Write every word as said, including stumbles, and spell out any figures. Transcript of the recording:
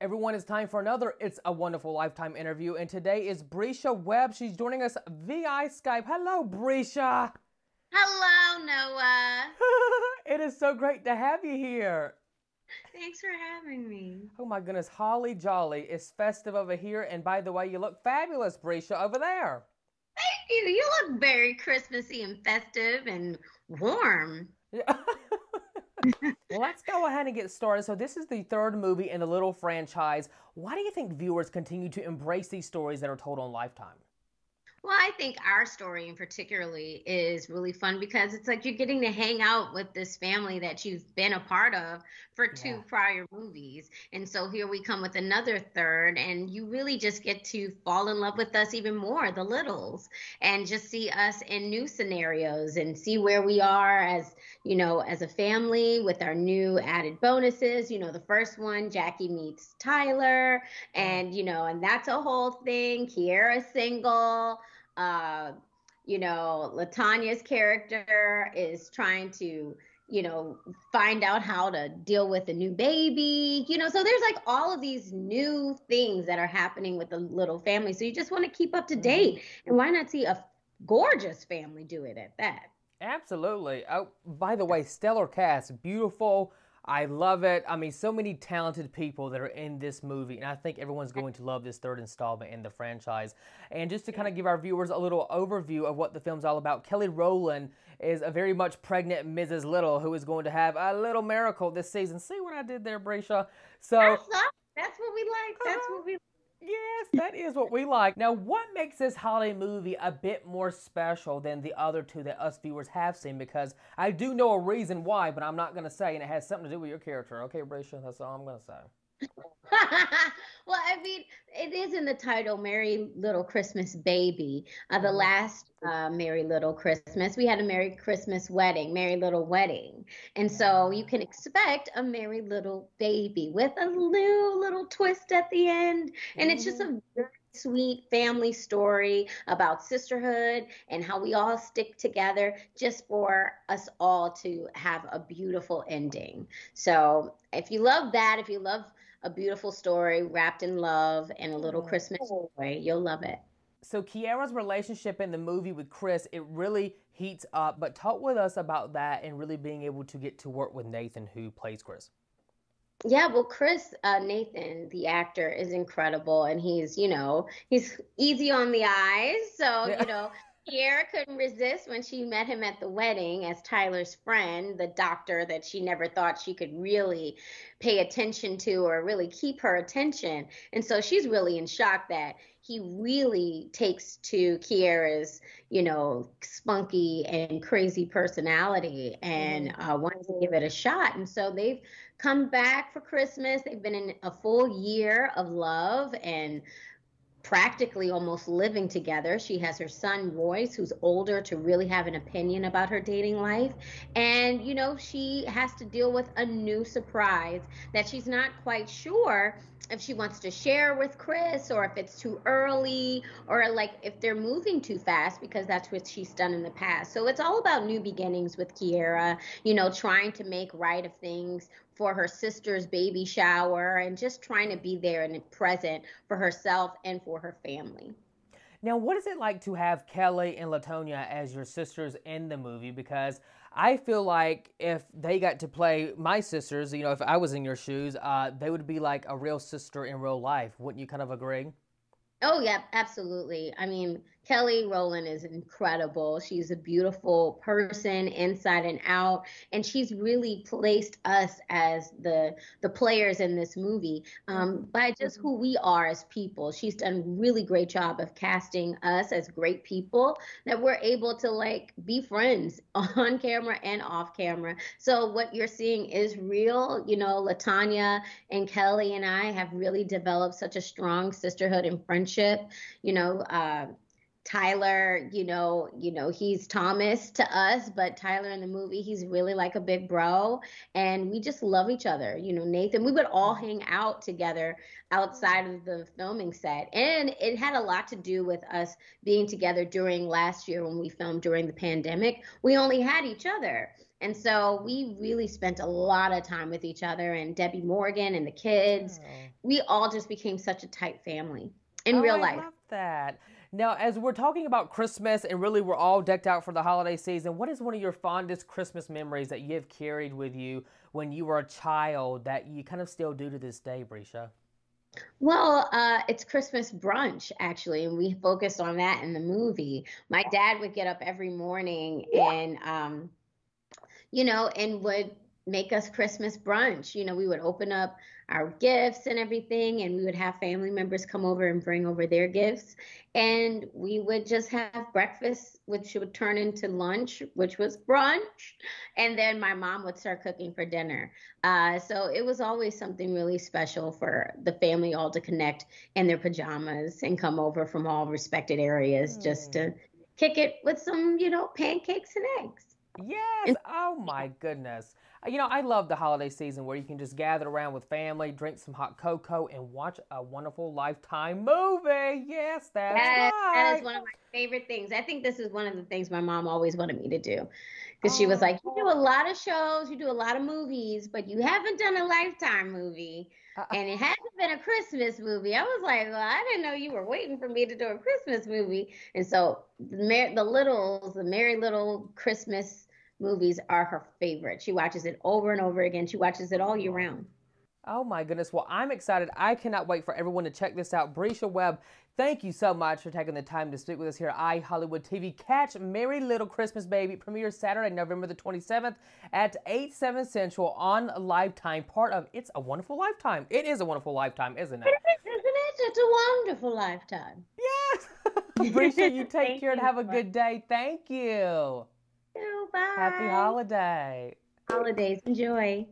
Everyone, it's time for another It's a Wonderful Lifetime interview, and today is Bresha Webb. She's joining us via Skype. Hello, Bresha. Hello, Noah. It is so great to have you here. Thanks for having me. Oh my goodness, Holly Jolly is festive over here, and by the way, you look fabulous, Bresha, over there. Thank you. You look very Christmassy and festive and warm. Let's go ahead and get started. So this is the third movie in the Liddle franchise. Why do you think viewers continue to embrace these stories that are told on Lifetime? Well, I think our story in particularly is really fun because it's like you're getting to hang out with this family that you've been a part of for two yeah. prior movies. And so here we come with another third, and you really just get to fall in love with us even more, the Liddles, and just see us in new scenarios and see where we are as, you know, as a family with our new added bonuses. You know, the first one, Jacquie meets Tyler, and, you know, and that's a whole thing. Kiara's single. Uh, you know, Latanya's character is trying to, you know, find out how to deal with a new baby, you know, so there's like all of these new things that are happening with the Liddle family. So you just want to keep up to date, and why not see a gorgeous family do it at that? Absolutely. Oh, by the way, stellar cast, beautiful. I love it. I mean, so many talented people that are in this movie, and I think everyone's going to love this third installment in the franchise. And just to kind of give our viewers a little overview of what the film's all about, Kelly Rowland is a very much pregnant Missus Liddle who is going to have a little miracle this season. See what I did there, Bresha? So I love it. That's what we like. That's what we like. Yes, that is what we like. Now, what makes this holiday movie a bit more special than the other two that us viewers have seen? Because I do know a reason why, but I'm not going to say, and it has something to do with your character. Okay, Bresha, that's all I'm going to say. Well, I mean, it is in the title, Merry Liddle Christmas Baby. Uh, the last uh, Merry Liddle Christmas, we had a Merry Christmas Wedding, Merry Liddle Wedding. And so you can expect a Merry Liddle Baby with a new little twist at the end. And it's just a very sweet family story about sisterhood and how we all stick together just for us all to have a beautiful ending. So if you love that, if you love a beautiful story wrapped in love and a little Christmas joy, you'll love it. So Kiara's relationship in the movie with Chris, it really heats up, but talk with us about that and really being able to get to work with Nathan, who plays Chris. Yeah, well, Chris, uh, Nathan, the actor, is incredible, and he's, you know, he's easy on the eyes, so, yeah. you know, Kiara couldn't resist when she met him at the wedding as Tyler's friend, the doctor that she never thought she could really pay attention to or really keep her attention. And so she's really in shock that he really takes to Kiara's, you know, spunky and crazy personality and uh, wants to give it a shot. And so they've come back for Christmas. They've been in a full year of love and practically almost living together. She has her son, Royce, who's older to really have an opinion about her dating life. And, you know, she has to deal with a new surprise that she's not quite sure if she wants to share with Chris or if it's too early or like if they're moving too fast, because that's what she's done in the past. So it's all about new beginnings with Kiara, you know, trying to make right of things for her sister's baby shower and just trying to be there and present for herself and for her family. Now, what is it like to have Kelly and Latanya as your sisters in the movie? Because I feel like if they got to play my sisters, you know, if I was in your shoes, uh, they would be like a real sister in real life. Wouldn't you kind of agree? Oh, yeah, absolutely. I mean, Kelly Rowland is incredible. She's a beautiful person inside and out, and she's really placed us as the the players in this movie um, by just who we are as people. She's done a really great job of casting us as great people that we're able to, like, be friends on camera and off camera. So what you're seeing is real. You know, Latanya and Kelly and I have really developed such a strong sisterhood and friendship. You know, uh, Tyler, you know, you know, he's Thomas to us, but Tyler in the movie, he's really like a big bro, and we just love each other. You know, Nathan, we would all hang out together outside of the filming set, and it had a lot to do with us being together during last year when we filmed during the pandemic. We only had each other. And so we really spent a lot of time with each other, and Debbie Morgan and the kids. Mm. We all just became such a tight family in oh, real I life. I love that. Now, as we're talking about Christmas and really we're all decked out for the holiday season, what is one of your fondest Christmas memories that you've carried with you when you were a child that you kind of still do to this day, Bresha? Well, uh, it's Christmas brunch, actually, and we focused on that in the movie. My dad would get up every morning and... Um, you know, and would make us Christmas brunch. You know, we would open up our gifts and everything, and we would have family members come over and bring over their gifts. And we would just have breakfast, which would turn into lunch, which was brunch. And then my mom would start cooking for dinner. Uh, so it was always something really special for the family all to connect in their pajamas and come over from all respected areas mm. just to kick it with some, you know, pancakes and eggs. Yes. Oh, my goodness. You know, I love the holiday season where you can just gather around with family, drink some hot cocoa, and watch a wonderful Lifetime movie. Yes, that's that, right. That is one of my favorite things. I think this is one of the things my mom always wanted me to do, because oh. she was like, you do a lot of shows, you do a lot of movies, but you haven't done a Lifetime movie. And it hasn't been a Christmas movie. I was like, well, I didn't know you were waiting for me to do a Christmas movie. And so the, the Littles, the Merry Liddle Christmas movies are her favorite. She watches it over and over again. She watches it all year round. Oh, my goodness. Well, I'm excited. I cannot wait for everyone to check this out. Bresha Webb, thank you so much for taking the time to speak with us here at iHollywood T V. Catch Merry Liddle Christmas Baby premieres Saturday, November the twenty-seventh at eight, seven Central on Lifetime, part of It's a Wonderful Lifetime. It is a wonderful lifetime, isn't it? It is, isn't it? It's a wonderful lifetime. Yes. Bresha, you take care and have a good day. Thank you. Thank you. Bye. Happy holiday. Holidays. Enjoy.